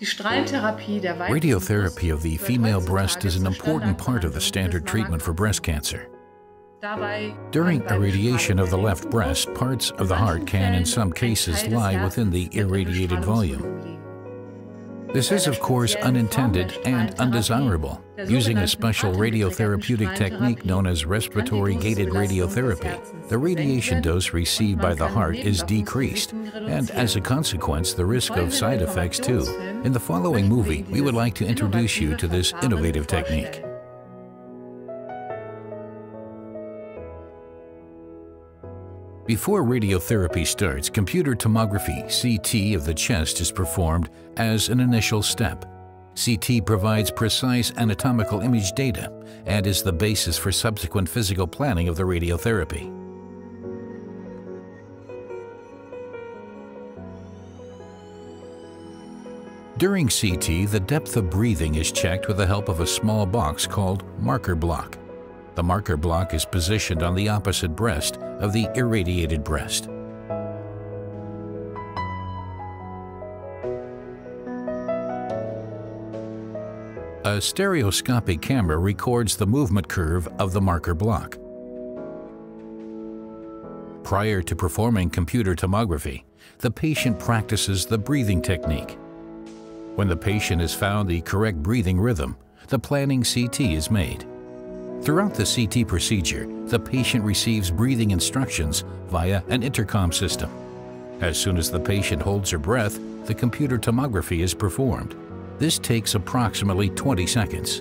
Radiotherapy of the female breast is an important part of the standard treatment for breast cancer. During irradiation of the left breast, parts of the heart can, in some cases, lie within the irradiated volume. This is, of course, unintended and undesirable. Using a special radiotherapeutic technique known as respiratory gated radiotherapy, the radiation dose received by the heart is decreased, and as a consequence, the risk of side effects too. In the following movie, we would like to introduce you to this innovative technique. Before radiotherapy starts, computer tomography, CT, of the chest is performed as an initial step. CT provides precise anatomical image data and is the basis for subsequent physical planning of the radiotherapy. During CT, the depth of breathing is checked with the help of a small box called marker block. The marker block is positioned on the opposite breast of the irradiated breast. A stereoscopic camera records the movement curve of the marker block. Prior to performing computer tomography, the patient practices the breathing technique. When the patient has found the correct breathing rhythm, the planning CT is made. Throughout the CT procedure, the patient receives breathing instructions via an intercom system. As soon as the patient holds her breath, the computer tomography is performed. This takes approximately 20 seconds.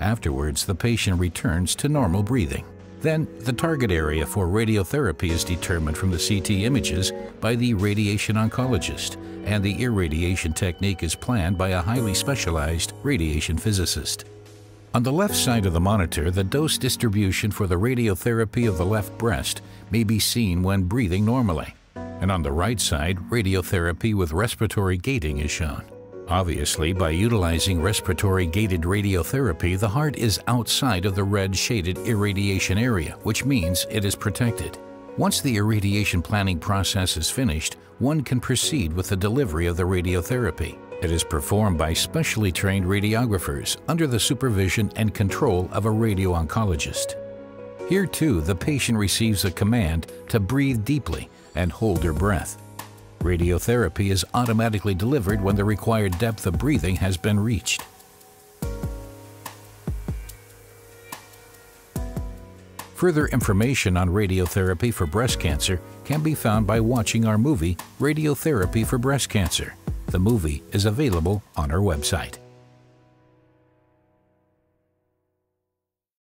Afterwards, the patient returns to normal breathing. Then, the target area for radiotherapy is determined from the CT images by the radiation oncologist, and the irradiation technique is planned by a highly specialized radiation physicist. On the left side of the monitor, the dose distribution for the radiotherapy of the left breast may be seen when breathing normally. And on the right side, radiotherapy with respiratory gating is shown. Obviously, by utilizing respiratory gated radiotherapy, the heart is outside of the red shaded irradiation area, which means it is protected. Once the irradiation planning process is finished, one can proceed with the delivery of the radiotherapy. It is performed by specially trained radiographers under the supervision and control of a radio-oncologist. Here too, the patient receives a command to breathe deeply and hold her breath. Radiotherapy is automatically delivered when the required depth of breathing has been reached. Further information on radiotherapy for breast cancer can be found by watching our movie, Radiotherapy for Breast Cancer. The movie is available on our website.